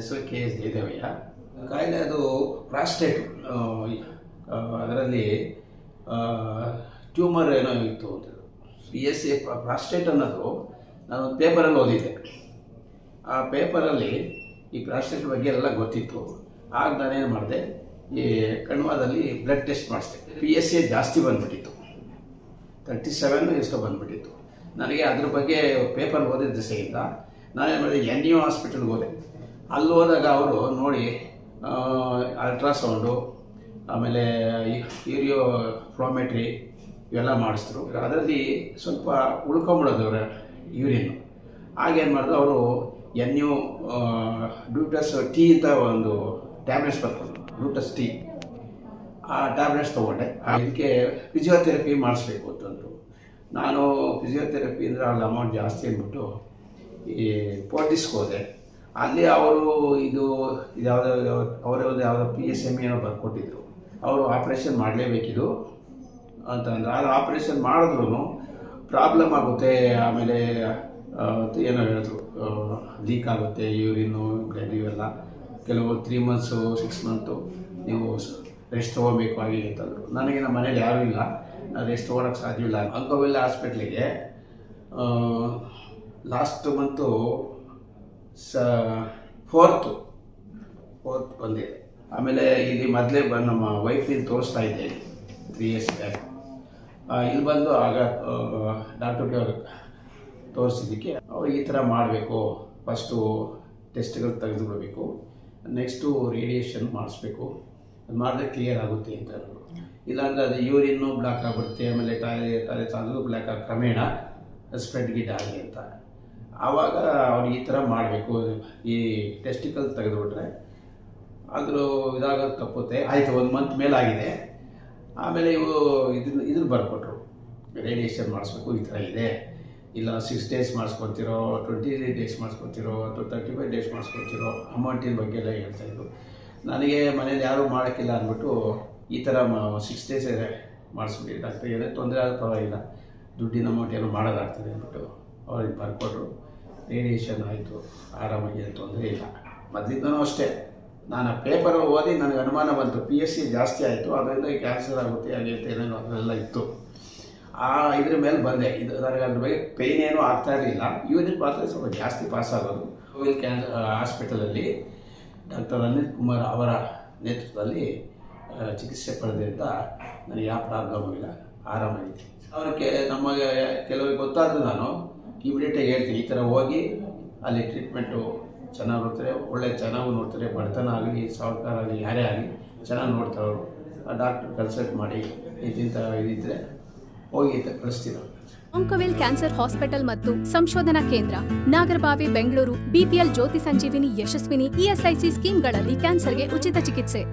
ಹೆಸರು KS ಜಯದೇವಯ್ಯ. ಕಾಯಿಲೆ ಅದು ಪ್ರಾಸ್ಟೇಟ್ ಅದರಲ್ಲಿ ಟ್ಯೂಮರ್ ಏನೋ ಇತ್ತು ಅಂತ. PSA ಪ್ರಾಸ್ಟೇಟ್ ಅನ್ನೋದು ನಾನು ಪೇಪರಲ್ಲಿ ಓದಿದ್ದೆ. ಆ ಪೇಪರಲ್ಲಿ ಈ ಪ್ರಾಸ್ಟೇಟ್ ಬಗ್ಗೆ ಎಲ್ಲ ಗೊತ್ತಿತ್ತು. ಆಗ ನಾನೇನು ಮಾಡಿದೆ, ಈ ಕಣ್ವಾದಲ್ಲಿ ಬ್ಲಡ್ ಟೆಸ್ಟ್ ಮಾಡಿಸ್ದೆ. PSA ಜಾಸ್ತಿ ಬಂದುಬಿಟ್ಟಿತ್ತು, 37 ಎಷ್ಟೋ ಬಂದುಬಿಟ್ಟಿತ್ತು. ನನಗೆ ಅದ್ರ ಬಗ್ಗೆ ಪೇಪರ್ ಓದಿದ ದಿಸೆಯಿಂದ ನಾನೇನು ಮಾಡಿದೆ, NU ಹಾಸ್ಪಿಟಲ್ಗೆ ಹೋದೆ. ಅಲ್ಲಿ ಹೋದಾಗ ಅವರು ನೋಡಿ ಅಲ್ಟ್ರಾಸೌಂಡು ಆಮೇಲೆ ಯೂರಿಯೋ ಫ್ರೋಮೆಟ್ರಿ ಇವೆಲ್ಲ ಮಾಡಿಸಿದ್ರು. ಅದರಲ್ಲಿ ಸ್ವಲ್ಪ ಉಳ್ಕೊಂಬಿಡೋದು ಅವರ ಯೂರಿಯನ್ನು. ಆಗೇನು ಮಾಡಿದ್ರು ಅವರು NU ಡ್ಯೂಟಸ್ ಟಿ ಅಂತ ಒಂದು ಟ್ಯಾಬ್ಲೆಟ್ಸ್ ಬರ್ತಾರೆ, ಡ್ಯೂಟಸ್ ಟಿ. ಆ ಟ್ಯಾಬ್ಲೆಟ್ಸ್ ತೊಗೊಂಡೆ. ಅದಕ್ಕೆ ಫಿಸಿಯೋಥೆರಪಿ ಮಾಡಿಸ್ಬೇಕು ಅಂತಂದರು. ನಾನು ಫಿಸಿಯೋಥೆರಪಿ ಅಂದರೆ ಅಲ್ಲಿ ಅಮೌಂಟ್ ಜಾಸ್ತಿ ಅಂದ್ಬಿಟ್ಟು ಈ ಪೋರ್ಟಿಸ್ಗೆ ಹೋದೆ. ಅಲ್ಲಿ ಅವರು ಯಾವುದೋ ಯಾವುದೋ PSME ಏನೋ ಬರ್ಕೊಟ್ಟಿದ್ರು. ಅವರು ಆಪ್ರೇಷನ್ ಮಾಡಲೇಬೇಕಿದು ಅಂತಂದ್ರೆ ಅದು ಆಪ್ರೇಷನ್ ಮಾಡಿದ್ರು ಪ್ರಾಬ್ಲಮ್ ಆಗುತ್ತೆ, ಆಮೇಲೆ ಏನೋ ಹೇಳಿದ್ರು ಲೀಕ್ ಆಗುತ್ತೆ ಯೂರಿನ್ನು ಬ್ಲಡ್ ಇವೆಲ್ಲ, ಕೆಲವು 3 months 6 months ನೀವು ರೆಸ್ಟ್ ತೊಗೋಬೇಕು ಆಗಿ ಅಂತಂದರು. ನನಗೆ ನಮ್ಮ ಮನೇಲಿ ಯಾರೂ ಇಲ್ಲ, ನಾನು ರೆಸ್ಟ್ ತೊಗೊಳಕ್ಕೆ ಸಾಧ್ಯವಿಲ್ಲ. OncoVille ಹಾಸ್ಪಿಟ್ಲಿಗೆ ಲಾಸ್ಟ್ ಮಂತು 4th ಬಂದಿದೆ. ಆಮೇಲೆ ಇಲ್ಲಿ ಮೊದಲೇ ನಮ್ಮ ವೈಫಿನ ತೋರಿಸ್ತಾ ಇದ್ದೆ 3 years ಬ್ಯಾಕ್. ಇಲ್ಲಿ ಬಂದು ಆಗ ಡಾಕ್ಟರ್ಗೆ ಅವ್ರಿಗೆ ತೋರಿಸಿದ್ದಕ್ಕೆ ಅವ್ರು ಈ ಥರ ಮಾಡಬೇಕು, ಫಸ್ಟು ಟೆಸ್ಟ್ಗಳು ತೆಗೆದುಕೊಳ್ಬೇಕು, ನೆಕ್ಸ್ಟು ರೇಡಿಯೇಷನ್ ಮಾಡಿಸ್ಬೇಕು, ಅದು ಮಾಡಿದ್ರೆ ಕ್ಲಿಯರ್ ಆಗುತ್ತೆ ಅಂತ ಹೇಳಿದ್ರು. ಇಲ್ಲಾಂದರೆ ಅದು ಯೂರಿನ್ನು ಬ್ಲ್ಯಾಕ್ ಆಗಿಬಿಡುತ್ತೆ, ಆಮೇಲೆ ಟಾಯ್ಲೆಟ್ ಆದರೂ ಬ್ಲ್ಯಾಕ್ ಆಗಿ ಕ್ರಮೇಣ ಸ್ಪ್ರೆಡ್ ಗಿಡ್ ಆಗಲಿ ಅಂತ. ಆವಾಗ ಅವ್ರು ಈ ಥರ ಮಾಡಬೇಕು, ಈ ಟೆಸ್ಟಿಕಲ್ ತೆಗೆದುಬಿಟ್ರೆ ಆದರೂ ಇದಾಗೋದು ತಪ್ಪುತ್ತೆ. ಆಯಿತು, 1 month ಮೇಲಾಗಿದೆ. ಆಮೇಲೆ ಇವು ಇದನ್ನು ಬರ್ಕೊಟ್ರು, ರೇಡಿಯೇಷನ್ ಮಾಡಿಸ್ಬೇಕು, ಈ ಥರ ಇದೆ, ಇಲ್ಲ 6 days ಮಾಡಿಸ್ಕೊತಿರೋ, 20 days ಮಾಡಿಸ್ಕೊತಿರೋ, ಅಥವಾ 35 days ಮಾಡಿಸ್ಕೊತಿರೋ, ಅಮೌಂಟಿನ ಬಗ್ಗೆ ಎಲ್ಲ ಹೇಳ್ತಾಯಿದ್ರು. ನನಗೆ ಮನೇಲಿ ಯಾರೂ ಮಾಡೋಕ್ಕಿಲ್ಲ ಅಂದ್ಬಿಟ್ಟು ಈ ಥರ 6 days ಮಾಡಿಸ್ಬಿಡಿ ಡಾಕ್ಟ್ರಿಗೆ, ಏನೇ ತೊಂದರೆ ಆದರೂ ಪರವಾಗಿಲ್ಲ, ದುಡ್ಡಿನ ಅಮೌಂಟ್ ಏನೋ ಮಾಡೋದಾಗ್ತದೆ ಅಂದ್ಬಿಟ್ಟು ಅವ್ರಿಗೆ ಬರ್ಕೊಟ್ರು. ರೇಡಿಯೇಷನ್ ಆಯಿತು, ಆರಾಮಾಗಿ, ಏನು ತೊಂದರೆ ಇಲ್ಲ. ಮೊದಲಿಂದನೂ ಅಷ್ಟೇ ನಾನು ಪೇಪರ್ ಓದಿ ನನಗೆ ಅನುಮಾನ ಬಂತು, PSA ಜಾಸ್ತಿ ಆಯಿತು, ಅದರಿಂದ ಕ್ಯಾನ್ಸರ್ ಆಗುತ್ತೆ ಹಾಗೆ ಏನೇನು ಅದೆಲ್ಲ ಇತ್ತು. ಆ ಇದ್ರ ಮೇಲೆ ಬಂದೆ. ಇದು ನನಗೆ ಅದ್ರ ಬಗ್ಗೆ ಪೇಯ್ನ್ ಏನೂ ಆಗ್ತಾ ಇರಲಿಲ್ಲ, ಯೂರಿನ್ ಮಾತ್ರ ಸ್ವಲ್ಪ ಜಾಸ್ತಿ ಪಾಸಾಗೋದು. ಇಲ್ಲಿ ಹಾಸ್ಪಿಟಲಲ್ಲಿ ಡಾಕ್ಟರ್ ಅನಿಲ್ ಕುಮಾರ್ ಅವರ ನೇತೃತ್ವದಲ್ಲಿ ಚಿಕಿತ್ಸೆ ಪಡೆದ್ರಿಂದ ನನಗೆ ಯಾವ ಪ್ರಾಬ್ಲಮೂ ಇಲ್ಲ, ಆರಾಮಾಗಿದೆ. ಅವ್ರಿಗೆ ನಮಗೆ ಕೆಲವರಿಗೆ ಗೊತ್ತಾದರೂ ನಾನು ಇಮಿಡಿಯೇಟಾಗಿ ಹೇಳ್ತೀನಿ, ಈ ಥರ ಹೋಗಿ ಅಲ್ಲಿ ಟ್ರೀಟ್ಮೆಂಟು ಚೆನ್ನಾಗಿ ನೋಡ್ತಾರೆ, ಒಳ್ಳೆ ಚೆನ್ನಾಗೂ ನೋಡ್ತಾರೆ, ಬಡತನ ಆಗಲಿ ಸಾಹುಕಾರ ಆಗಲಿ ಯಾರೇ ಆಗಲಿ ಚೆನ್ನಾಗಿ ನೋಡ್ತಾರೆ ಅವರು. ಆ ಡಾಕ್ಟ್ರ್ ಕನ್ಸಲ್ಟ್ ಮಾಡಿ ಇಂಥ ಇದ್ದರೆ ಹೋಗಿ ಅಂತ ಕಳಿಸ್ತೀವಿ. OncoVille ಕ್ಯಾನ್ಸರ್ ಹಾಸ್ಪಿಟಲ್ ಮತ್ತು ಸಂಶೋಧನಾ ಕೇಂದ್ರ, ನಾಗರಬಾವಿ, ಬೆಂಗಳೂರು. BPL ಜ್ಯೋತಿ ಸಂಜೀವಿನಿ, ಯಶಸ್ವಿನಿ ESIC ಸ್ಕೀಮ್ಗಳಲ್ಲಿ ಕ್ಯಾನ್ಸರ್ಗೆ ಉಚಿತ ಚಿಕಿತ್ಸೆ.